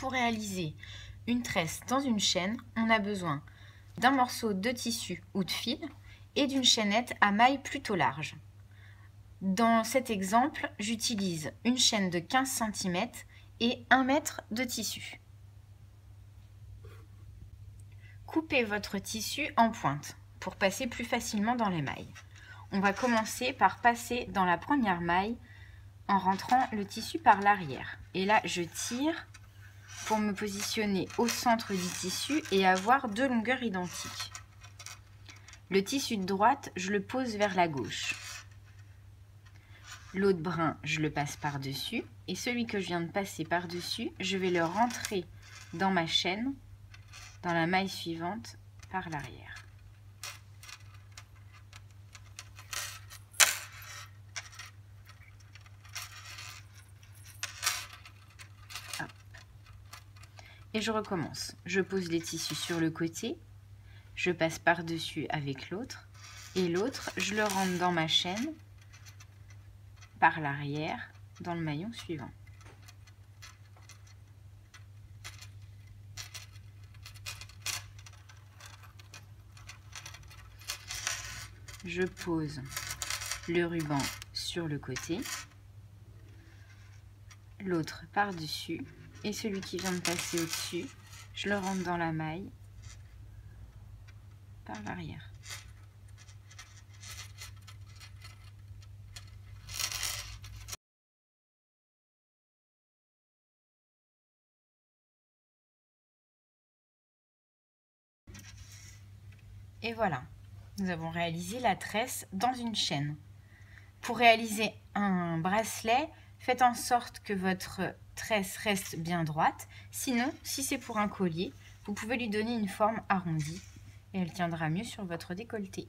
pour réaliser une tresse dans une chaîne, on a besoin d'un morceau de tissu ou de fil et d'une chaînette à mailles plutôt larges. Dans cet exemple, j'utilise une chaîne de 15 cm et 1 mètre de tissu. Coupez votre tissu en pointe pour passer plus facilement dans les mailles. On va commencer par passer dans la première maille en rentrant le tissu par l'arrière. Et là, je tire pour me positionner au centre du tissu et avoir deux longueurs identiques. Le tissu de droite, je le pose vers la gauche. L'autre brin, je le passe par-dessus. Et celui que je viens de passer par-dessus, je vais le rentrer dans ma chaîne, dans la maille suivante, par l'arrière. Et je recommence. Je pose les tissus sur le côté, je passe par-dessus avec l'autre, et l'autre, je le rentre dans ma chaîne, par l'arrière, dans le maillon suivant. Je pose le ruban sur le côté, l'autre par-dessus, et celui qui vient de passer au-dessus, je le rentre dans la maille par l'arrière. Et voilà, nous avons réalisé la tresse dans une chaîne. Pour réaliser un bracelet, faites en sorte que votre tresse reste bien droite. Sinon, si c'est pour un collier, vous pouvez lui donner une forme arrondie et elle tiendra mieux sur votre décolleté.